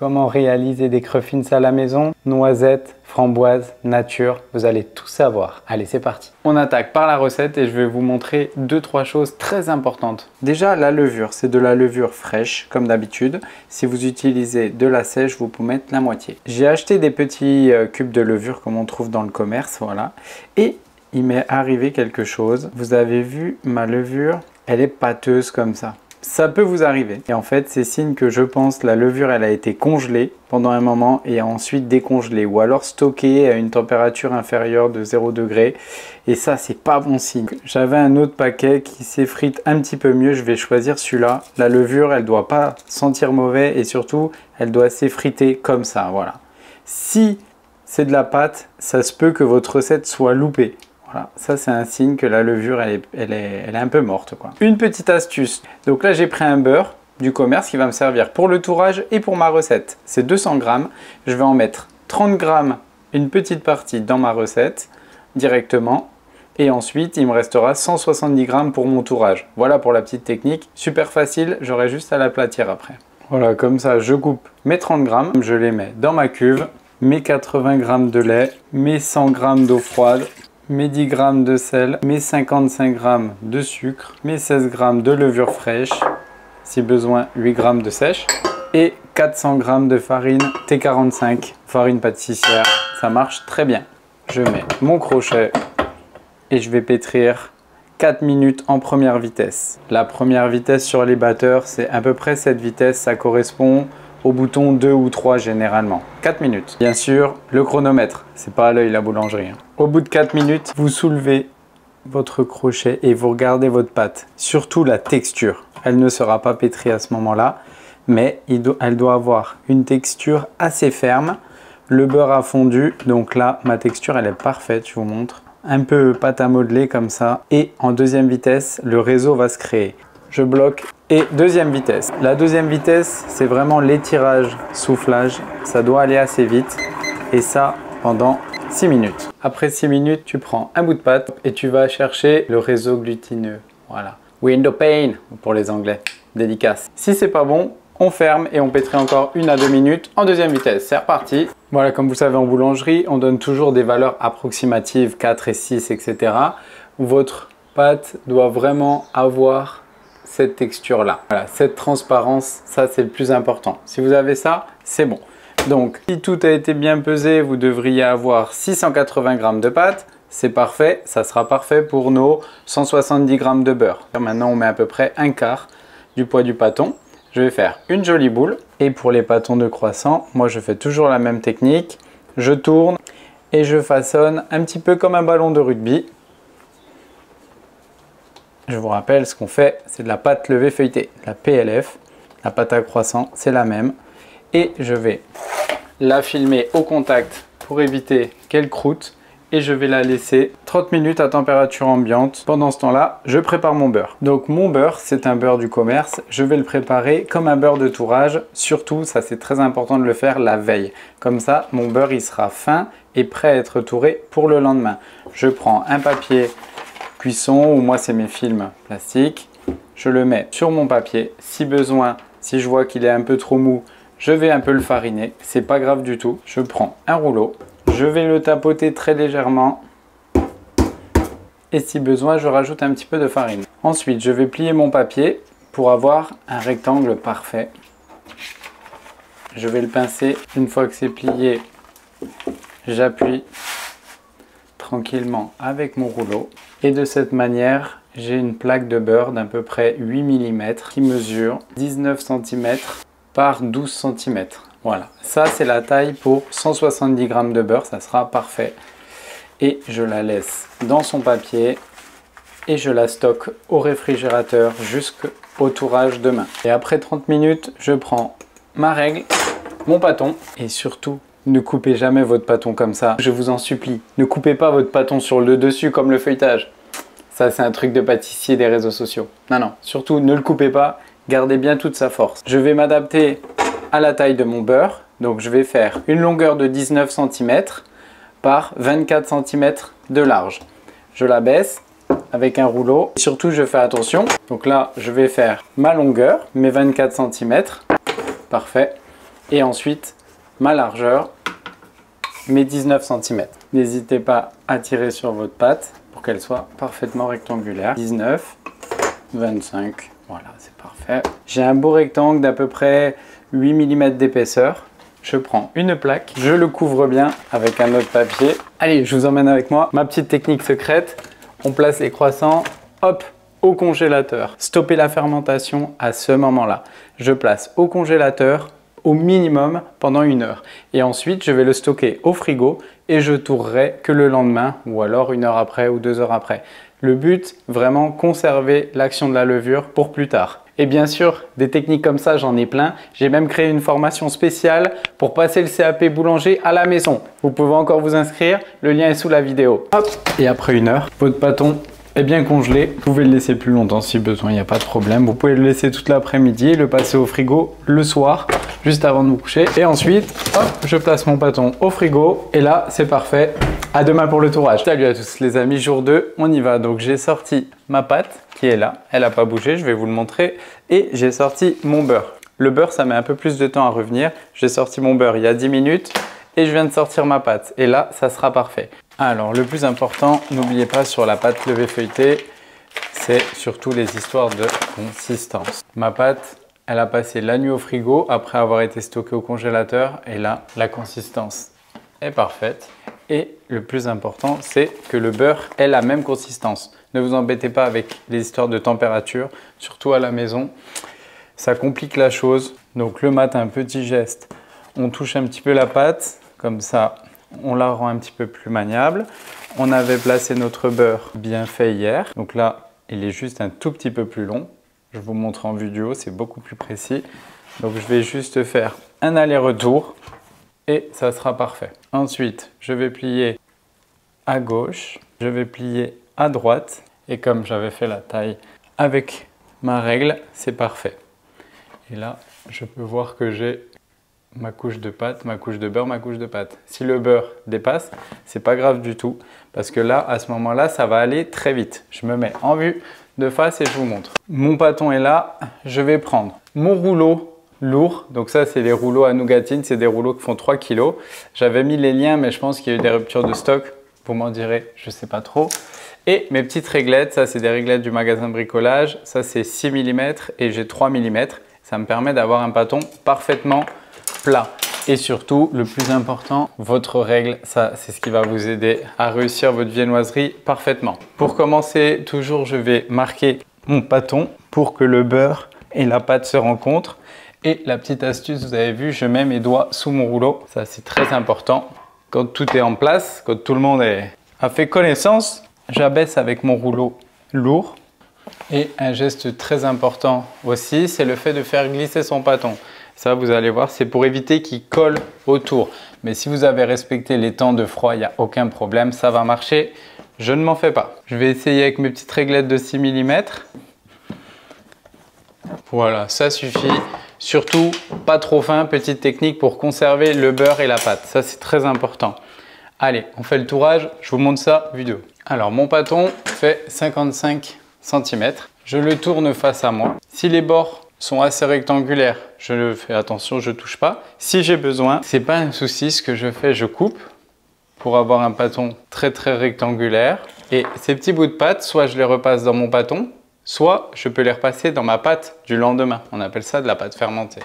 Comment réaliser des cruffins à la maison? Noisettes, framboises, nature, vous allez tout savoir. Allez, c'est parti. On attaque par la recette et je vais vous montrer 2-3 choses très importantes. Déjà, la levure, c'est de la levure fraîche, comme d'habitude. Si vous utilisez de la sèche, vous pouvez mettre la moitié. J'ai acheté des petits cubes de levure comme on trouve dans le commerce, voilà. Et il m'est arrivé quelque chose. Vous avez vu, ma levure, elle est pâteuse comme ça. Ça peut vous arriver. Et en fait, c'est signe que je pense la levure, elle a été congelée pendant un moment et ensuite décongelée ou alors stockée à une température inférieure de 0 degré. Et ça, c'est pas bon signe. J'avais un autre paquet qui s'effrite un petit peu mieux. Je vais choisir celui-là. La levure, elle doit pas sentir mauvais et surtout, elle doit s'effriter comme ça. Voilà. Si c'est de la pâte, ça se peut que votre recette soit loupée. Voilà, ça c'est un signe que la levure elle est un peu morte, quoi. Une petite astuce, donc là j'ai pris un beurre du commerce qui va me servir pour le tourage et pour ma recette. C'est 200 grammes, je vais en mettre 30 grammes, une petite partie dans ma recette directement. Et ensuite, il me restera 170 grammes pour mon tourage. Voilà pour la petite technique, super facile, j'aurai juste à l'aplatir après. Voilà, comme ça je coupe mes 30 grammes, je les mets dans ma cuve, mes 80 grammes de lait, mes 100 grammes d'eau froide, mes 10 g de sel, mes 55 g de sucre, mes 16 g de levure fraîche, si besoin 8 g de sèche et 400 g de farine T45, farine pâtissière, ça marche très bien. Je mets mon crochet et je vais pétrir 4 minutes en première vitesse. La première vitesse sur les batteurs, c'est à peu près cette vitesse, ça correspond au bouton 2 ou 3 généralement. 4 minutes. Bien sûr, le chronomètre, c'est pas à l'œil la boulangerie, hein. Au bout de 4 minutes, vous soulevez votre crochet et vous regardez votre pâte. Surtout la texture. Elle ne sera pas pétrie à ce moment-là, mais elle doit avoir une texture assez ferme. Le beurre a fondu, donc là, ma texture, elle est parfaite, je vous montre. Un peu pâte à modeler comme ça. Et en deuxième vitesse, le réseau va se créer. Je bloque. Et deuxième vitesse. La deuxième vitesse, c'est vraiment l'étirage, soufflage. Ça doit aller assez vite. Et ça, pendant 6 minutes. Après 6 minutes, tu prends un bout de pâte et tu vas chercher le réseau glutineux. Voilà. Window pane pour les Anglais. Dédicace. Si c'est pas bon, on ferme et on pétrit encore 1 à 2 minutes en deuxième vitesse. C'est reparti. Voilà, comme vous savez, en boulangerie, on donne toujours des valeurs approximatives, 4 et 6, etc. Votre pâte doit vraiment avoir cette texture là, voilà, cette transparence, ça c'est le plus important. Si vous avez ça, c'est bon. Donc si tout a été bien pesé, vous devriez avoir 680 g de pâte, c'est parfait, ça sera parfait pour nos 170 g de beurre. Maintenant on met à peu près un quart du poids du pâton. Je vais faire une jolie boule et pour les pâtons de croissant, moi je fais toujours la même technique, je tourne et je façonne un petit peu comme un ballon de rugby. Je vous rappelle, ce qu'on fait, c'est de la pâte levée feuilletée, la PLF, la pâte à croissant, c'est la même. Et je vais la filmer au contact pour éviter qu'elle croûte. Et je vais la laisser 30 minutes à température ambiante. Pendant ce temps-là, je prépare mon beurre. Donc mon beurre, c'est un beurre du commerce. Je vais le préparer comme un beurre de tourage. Surtout, ça c'est très important de le faire la veille. Comme ça, mon beurre, il sera fin et prêt à être touré pour le lendemain. Je prends un papier cuisson, ou moi c'est mes films plastiques, je le mets sur mon papier. Si besoin, si je vois qu'il est un peu trop mou, je vais un peu le fariner, c'est pas grave du tout. Je prends un rouleau, je vais le tapoter très légèrement et si besoin je rajoute un petit peu de farine. Ensuite je vais plier mon papier pour avoir un rectangle parfait. Je vais le pincer, une fois que c'est plié j'appuie tranquillement avec mon rouleau. Et de cette manière, j'ai une plaque de beurre d'à peu près 8 mm qui mesure 19 cm par 12 cm. Voilà, ça c'est la taille pour 170 g de beurre, ça sera parfait. Et je la laisse dans son papier et je la stocke au réfrigérateur jusqu'au tourage demain. Et après 30 minutes, je prends ma règle, mon pâton et surtout, ne coupez jamais votre pâton comme ça, je vous en supplie. Ne coupez pas votre pâton sur le dessus comme le feuilletage. Ça, c'est un truc de pâtissier des réseaux sociaux. Non, non, surtout ne le coupez pas, gardez bien toute sa force. Je vais m'adapter à la taille de mon beurre. Donc, je vais faire une longueur de 19 cm par 24 cm de large. Je la baisse avec un rouleau. Et surtout, je fais attention. Donc là, je vais faire ma longueur, mes 24 cm. Parfait. et ensuite ma largeur, mes 19 cm. N'hésitez pas à tirer sur votre pâte pour qu'elle soit parfaitement rectangulaire. 19, 25, voilà, c'est parfait. J'ai un beau rectangle d'à peu près 8 mm d'épaisseur. Je prends une plaque, je le couvre bien avec un autre papier. Allez, je vous emmène avec moi. Ma petite technique secrète, on place les croissants, hop, au congélateur. Stopper la fermentation à ce moment-là. Je place au congélateur au minimum pendant 1 heure. Et ensuite, je vais le stocker au frigo et je tournerai que le lendemain ou alors 1 heure après ou 2 heures après. Le but, vraiment conserver l'action de la levure pour plus tard. Et bien sûr, des techniques comme ça, j'en ai plein. J'ai même créé une formation spéciale pour passer le CAP boulanger à la maison. Vous pouvez encore vous inscrire, le lien est sous la vidéo. Hop, et après 1 heure, votre pâton est bien congelé. Vous pouvez le laisser plus longtemps si besoin, il n'y a pas de problème. Vous pouvez le laisser toute l'après-midi et le passer au frigo le soir, juste avant de vous coucher. Et ensuite, hop, je place mon pâton au frigo. Et là, c'est parfait. À demain pour le tourage. Salut à tous les amis, jour 2, on y va. Donc j'ai sorti ma pâte qui est là. Elle n'a pas bougé, je vais vous le montrer. Et j'ai sorti mon beurre. Le beurre, ça met un peu plus de temps à revenir. J'ai sorti mon beurre il y a 10 minutes. Et je viens de sortir ma pâte. Et là, ça sera parfait. Alors, le plus important, n'oubliez pas sur la pâte levée feuilletée, c'est surtout les histoires de consistance. Ma pâte, elle a passé la nuit au frigo après avoir été stockée au congélateur. Et là, la consistance est parfaite. Et le plus important, c'est que le beurre ait la même consistance. Ne vous embêtez pas avec les histoires de température, surtout à la maison. Ça complique la chose. Donc le matin, petit geste, on touche un petit peu la pâte. Comme ça, on la rend un petit peu plus maniable. On avait placé notre beurre bien fait hier. Donc là, il est juste un tout petit peu plus long. Je vous montre en vidéo, c'est beaucoup plus précis. Donc je vais juste faire un aller-retour et ça sera parfait. Ensuite, je vais plier à gauche, je vais plier à droite. Et comme j'avais fait la taille avec ma règle, c'est parfait. Et là, je peux voir que j'ai ma couche de pâte, ma couche de beurre, ma couche de pâte. Si le beurre dépasse, c'est pas grave du tout. Parce que là, à ce moment-là, ça va aller très vite. Je me mets en vue de face et je vous montre. Mon pâton est là, je vais prendre mon rouleau lourd. Donc ça, c'est les rouleaux à nougatine, c'est des rouleaux qui font 3 kg. J'avais mis les liens, mais je pense qu'il y a eu des ruptures de stock. Vous m'en direz, je sais pas trop. Et mes petites réglettes, ça, c'est des réglettes du magasin de bricolage. Ça, c'est 6 mm et j'ai 3 mm. Ça me permet d'avoir un pâton parfaitement plat. Et surtout, le plus important, votre règle, ça, c'est ce qui va vous aider à réussir votre viennoiserie parfaitement. Pour commencer, toujours, je vais marquer mon pâton pour que le beurre et la pâte se rencontrent. Et la petite astuce, vous avez vu, je mets mes doigts sous mon rouleau. Ça, c'est très important. Quand tout est en place, quand tout le monde a fait connaissance, j'abaisse avec mon rouleau lourd. Et un geste très important aussi, c'est le fait de faire glisser son pâton. Ça, vous allez voir, c'est pour éviter qu'il colle autour. Mais si vous avez respecté les temps de froid, il n'y a aucun problème, ça va marcher. Je ne m'en fais pas. Je vais essayer avec mes petites réglettes de 6 mm. Voilà, ça suffit. Surtout, pas trop fin, petite technique pour conserver le beurre et la pâte. Ça, c'est très important. Allez, on fait le tourage. Je vous montre ça vidéo. Alors, mon pâton fait 55 cm. Je le tourne face à moi. Si les bords sont assez rectangulaires, je fais attention, je touche pas. Si j'ai besoin, c'est pas un souci, ce que je fais, je coupe pour avoir un pâton très rectangulaire. Et ces petits bouts de pâte, soit je les repasse dans mon pâton, soit je peux les repasser dans ma pâte du lendemain. On appelle ça de la pâte fermentée.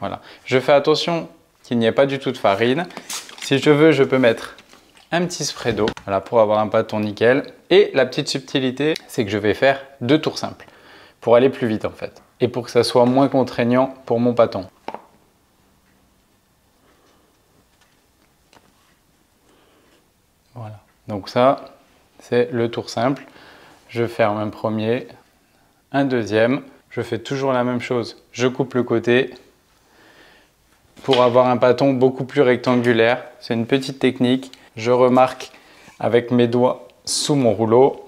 Voilà. Je fais attention qu'il n'y ait pas du tout de farine. Si je veux, je peux mettre un petit spray d'eau, voilà, pour avoir un pâton nickel. Et la petite subtilité, c'est que je vais faire 2 tours simples pour aller plus vite en fait. Et pour que ça soit moins contraignant pour mon pâton. Voilà, donc ça, c'est le tour simple. Je ferme un premier, un deuxième. Je fais toujours la même chose, je coupe le côté pour avoir un pâton beaucoup plus rectangulaire. C'est une petite technique. Je remarque avec mes doigts sous mon rouleau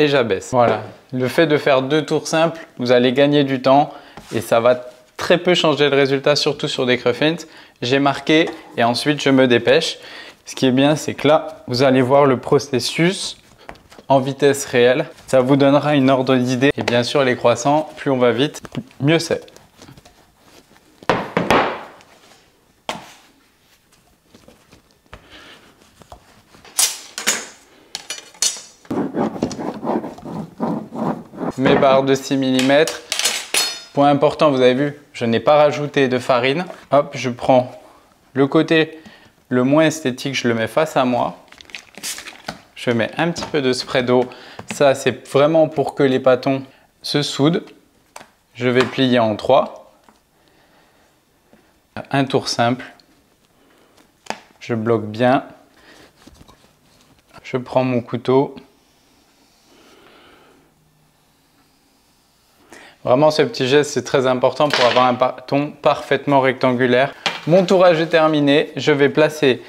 et j'abaisse. Voilà, le fait de faire 2 tours simples, vous allez gagner du temps et ça va très peu changer le résultat, surtout sur des cruffins. J'ai marqué et ensuite je me dépêche. Ce qui est bien, c'est que là, vous allez voir le processus en vitesse réelle. Ça vous donnera une ordre d'idée. Et bien sûr, les croissants, plus on va vite, mieux c'est. mes barres de 6 mm. Point important, vous avez vu, je n'ai pas rajouté de farine. Hop, je prends le côté le moins esthétique, je le mets face à moi. Je mets un petit peu de spray d'eau. Ça, c'est vraiment pour que les pâtons se soudent. Je vais plier en 3. Un tour simple. Je bloque bien. Je prends mon couteau. Vraiment, ce petit geste, c'est très important pour avoir un bâton parfaitement rectangulaire. Mon tourage est terminé. Je vais placer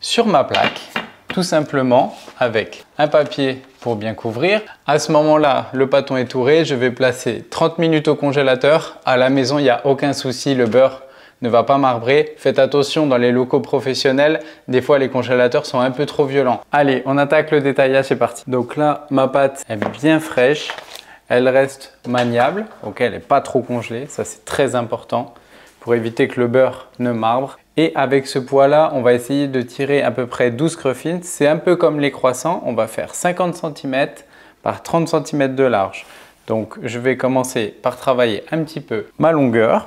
sur ma plaque, tout simplement, avec un papier pour bien couvrir. À ce moment-là, le bâton est touré. Je vais placer 30 minutes au congélateur. À la maison, il n'y a aucun souci. Le beurre ne va pas marbrer. Faites attention dans les locaux professionnels. Des fois, les congélateurs sont un peu trop violents. Allez, on attaque le détaillage. C'est parti. Donc là, ma pâte est bien fraîche. Elle reste maniable, ok, elle n'est pas trop congelée, ça c'est très important pour éviter que le beurre ne marbre. Et avec ce poids-là, on va essayer de tirer à peu près 12 cruffins. C'est un peu comme les croissants, on va faire 50 cm par 30 cm de large. Donc je vais commencer par travailler un petit peu ma longueur.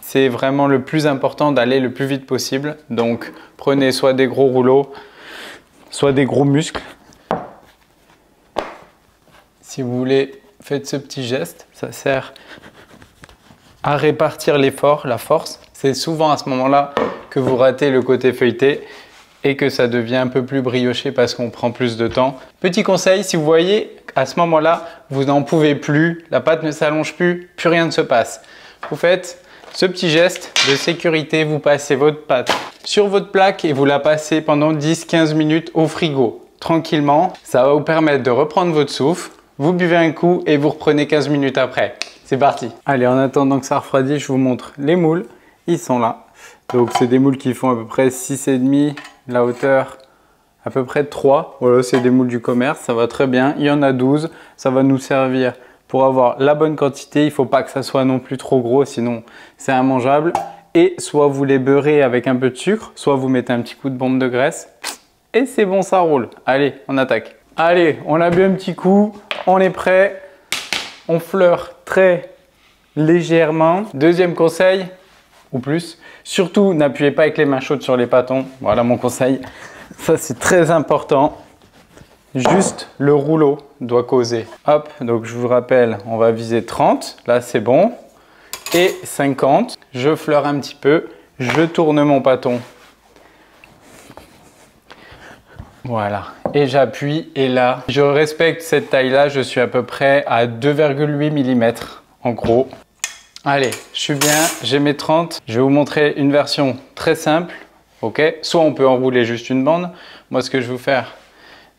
C'est vraiment le plus important d'aller le plus vite possible. Donc prenez soit des gros rouleaux, soit des gros muscles. Si vous voulez, faites ce petit geste, ça sert à répartir l'effort, la force. C'est souvent à ce moment-là que vous ratez le côté feuilleté et que ça devient un peu plus brioché parce qu'on prend plus de temps. Petit conseil, si vous voyez, à ce moment-là, vous n'en pouvez plus, la pâte ne s'allonge plus, plus rien ne se passe. Vous faites ce petit geste de sécurité, vous passez votre pâte sur votre plaque et vous la passez pendant 10-15 minutes au frigo, tranquillement. Ça va vous permettre de reprendre votre souffle. Vous buvez un coup et vous reprenez 15 minutes après. C'est parti. Allez, en attendant que ça refroidisse, je vous montre les moules. Ils sont là. Donc, c'est des moules qui font à peu près 6,5, la hauteur à peu près 3. Voilà, c'est des moules du commerce, ça va très bien. Il y en a 12, ça va nous servir pour avoir la bonne quantité. Il ne faut pas que ça soit non plus trop gros, sinon c'est immangeable. Et soit vous les beurrez avec un peu de sucre, soit vous mettez un petit coup de bombe de graisse. Et c'est bon, ça roule. Allez, on attaque. Allez, on a bu un petit coup. On est prêt, on fleure très légèrement. Deuxième conseil, ou plus, surtout n'appuyez pas avec les mains chaudes sur les pâtons. Voilà mon conseil, ça c'est très important. Juste le rouleau doit causer. Hop, donc je vous rappelle, on va viser 30, là c'est bon. Et 50, je fleure un petit peu, je tourne mon pâton. Voilà, et j'appuie, et là, je respecte cette taille-là, je suis à peu près à 2,8 mm, en gros. Allez, je suis bien, j'ai mes 30. Je vais vous montrer une version très simple, ok? Soit on peut enrouler juste une bande. Moi, ce que je vais vous faire,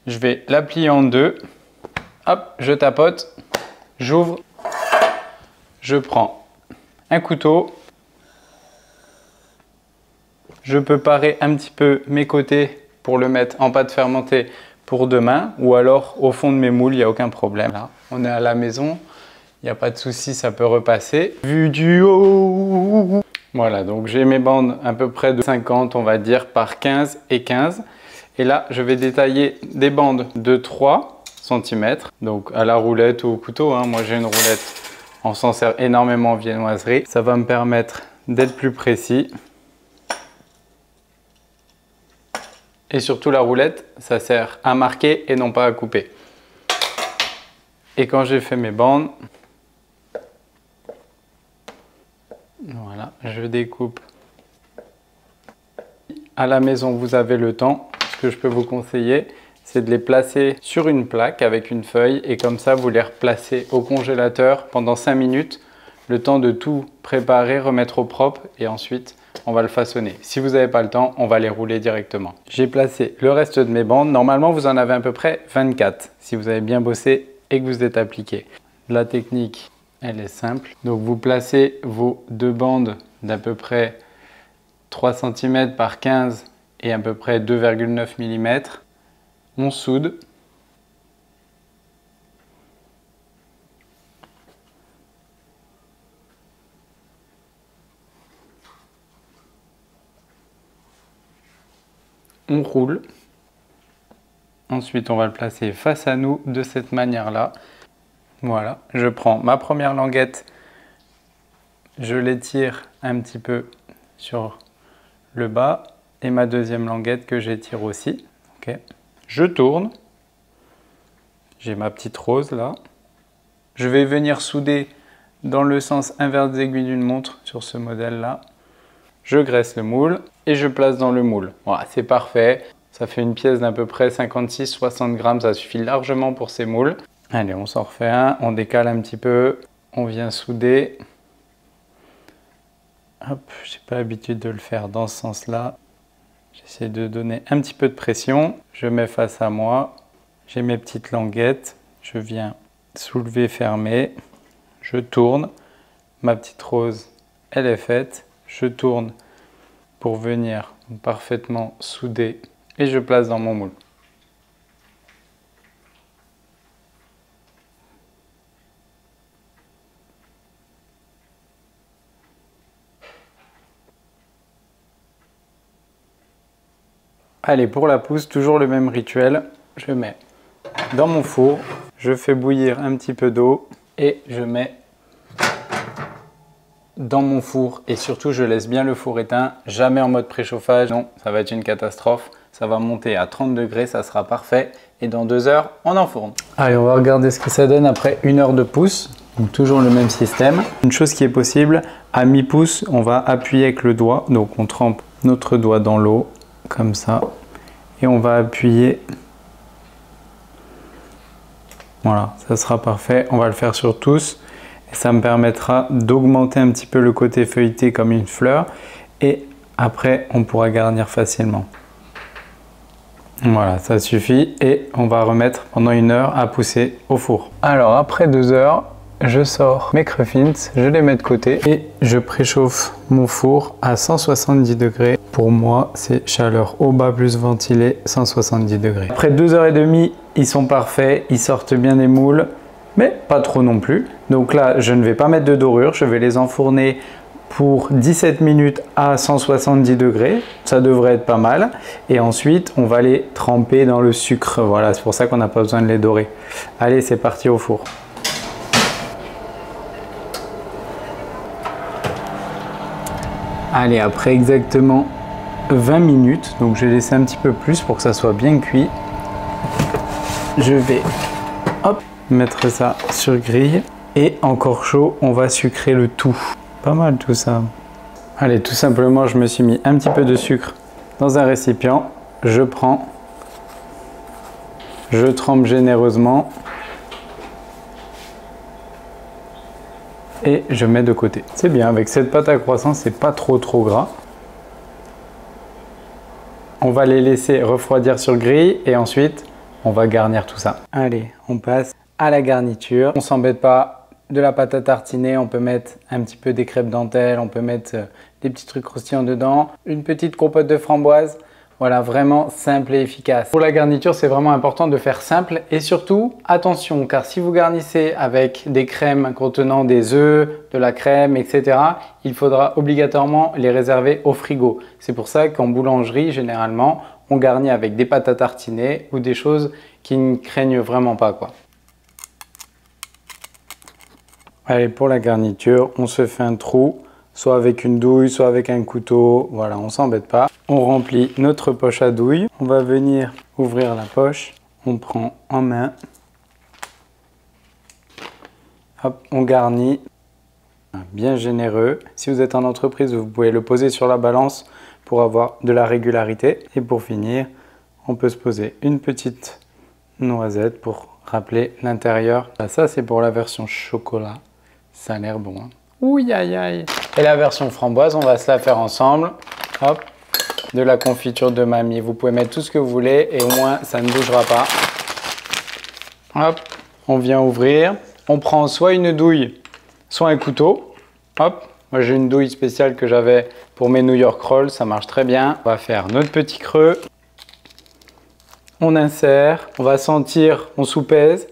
je vais la plier en deux. Hop, je tapote, j'ouvre, je prends un couteau. Je peux parer un petit peu mes côtés pour le mettre en pâte fermentée pour demain, ou alors au fond de mes moules, il n'y a aucun problème. Là, on est à la maison, il n'y a pas de souci, ça peut repasser. Vu du haut. Voilà, donc j'ai mes bandes à peu près de 50, on va dire, par 15 et 15. Et là, je vais détailler des bandes de 3 cm, donc à la roulette ou au couteau. Hein. Moi, j'ai une roulette, on s'en sert énormément en viennoiserie. Ça va me permettre d'être plus précis. Et surtout la roulette, ça sert à marquer et non pas à couper. Et quand j'ai fait mes bandes, voilà, je découpe. À la maison, vous avez le temps. Ce que je peux vous conseiller, c'est de les placer sur une plaque avec une feuille et comme ça, vous les replacez au congélateur pendant 5 minutes, le temps de tout préparer, remettre au propre et ensuite on va le façonner. Si vous n'avez pas le temps, on va les rouler directement. J'ai placé le reste de mes bandes. Normalement, vous en avez à peu près 24 si vous avez bien bossé et que vous êtes appliqué. La technique, elle est simple. Donc, vous placez vos deux bandes d'à peu près 3 cm par 15 et à peu près 2,9 mm. On soude. On roule. Ensuite, on va le placer face à nous de cette manière-là. Voilà, je prends ma première languette, je l'étire un petit peu sur le bas et ma deuxième languette que j'étire aussi. Okay. Je tourne, j'ai ma petite rose là. Je vais venir souder dans le sens inverse des aiguilles d'une montre sur ce modèle là. Je graisse le moule et je place dans le moule. Voilà, c'est parfait. Ça fait une pièce d'à peu près 56-60 grammes, ça suffit largement pour ces moules. Allez, on s'en refait un, on décale un petit peu, on vient souder. Hop, j'ai pas l'habitude de le faire dans ce sens-là. J'essaie de donner un petit peu de pression. Je mets face à moi, j'ai mes petites languettes. Je viens soulever, fermer. Je tourne. Ma petite rose, elle est faite. Je tourne pour venir parfaitement souder et je place dans mon moule. Allez, pour la pousse, toujours le même rituel. Je mets dans mon four, je fais bouillir un petit peu d'eau et je mets dans mon four. Et surtout, je laisse bien le four éteint, jamais en mode préchauffage. Non, ça va être une catastrophe. Ça va monter à 30 degrés, ça sera parfait. Et dans 2 heures, on enfourne. Allez, on va regarder ce que ça donne après 1 heure de pousse. Donc toujours le même système. Une chose qui est possible, à mi-pouce, on va appuyer avec le doigt. Donc on trempe notre doigt dans l'eau. Comme ça, et on va appuyer. Voilà, ça sera parfait. On va le faire sur tous et ça me permettra d'augmenter un petit peu le côté feuilleté comme une fleur, et après on pourra garnir facilement. Voilà, ça suffit, et on va remettre pendant 1 heure à pousser au four. Alors après 2 heures, je sors mes cruffins, je les mets de côté et je préchauffe mon four à 170 degrés. Pour moi, c'est chaleur au bas plus ventilée, 170 degrés. Après 2 heures et demie, ils sont parfaits, ils sortent bien des moules, mais pas trop non plus. Donc là, je ne vais pas mettre de dorure, je vais les enfourner pour 17 minutes à 170 degrés, ça devrait être pas mal. Et ensuite, on va les tremper dans le sucre. Voilà, c'est pour ça qu'on n'a pas besoin de les dorer. Allez, c'est parti au four. Allez, après exactement 20 minutes, donc j'ai laissé un petit peu plus pour que ça soit bien cuit. Je vais hop, mettre ça sur grille et encore chaud, on va sucrer le tout. Pas mal tout ça. Allez, tout simplement, je me suis mis un petit peu de sucre dans un récipient. Je prends, je trempe généreusement et je mets de côté. C'est bien, avec cette pâte à croissant, c'est pas trop gras. On va les laisser refroidir sur grille et ensuite on va garnir tout ça. Allez, on passe à la garniture. On s'embête pas, de la pâte à tartiner, on peut mettre un petit peu des crêpes dentelles, on peut mettre des petits trucs croustillants dedans, une petite compote de framboise. Voilà, vraiment simple et efficace. Pour la garniture, c'est vraiment important de faire simple et surtout, attention, car si vous garnissez avec des crèmes contenant des œufs, de la crème, etc., il faudra obligatoirement les réserver au frigo. C'est pour ça qu'en boulangerie, généralement, on garnit avec des pâtes à tartiner ou des choses qui ne craignent vraiment pas, quoi. Allez, pour la garniture, on se fait un trou, soit avec une douille, soit avec un couteau. Voilà, on s'embête pas. On remplit notre poche à douille. On va venir ouvrir la poche. On prend en main. Hop, on garnit. Bien généreux. Si vous êtes en entreprise, vous pouvez le poser sur la balance pour avoir de la régularité. Et pour finir, on peut se poser une petite noisette pour rappeler l'intérieur. Ça, c'est pour la version chocolat. Ça a l'air bon, hein. Ouh, aïe, aïe. Et la version framboise, on va se la faire ensemble. Hop. De la confiture de mamie. Vous pouvez mettre tout ce que vous voulez et au moins ça ne bougera pas. Hop, on vient ouvrir. On prend soit une douille, soit un couteau. Hop, moi j'ai une douille spéciale que j'avais pour mes New York Rolls, ça marche très bien. On va faire notre petit creux. On insère, on va sentir, on soupèse.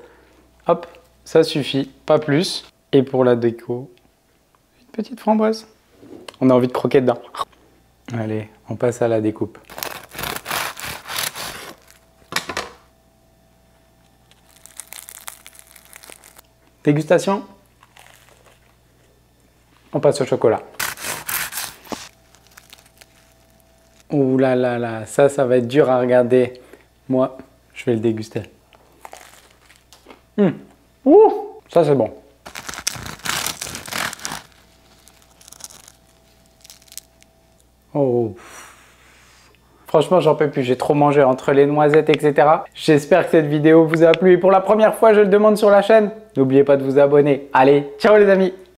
Hop, ça suffit, pas plus. Et pour la déco, une petite framboise. On a envie de croquer dedans. Allez, on passe à la découpe. Dégustation. On passe au chocolat. Ouh là là là, ça va être dur à regarder. Moi, je vais le déguster. Ouh, ça c'est bon. Oh. Franchement, j'en peux plus, j'ai trop mangé entre les noisettes, etc. J'espère que cette vidéo vous a plu et pour la première fois, je le demande sur la chaîne, n'oubliez pas de vous abonner. Allez, ciao les amis!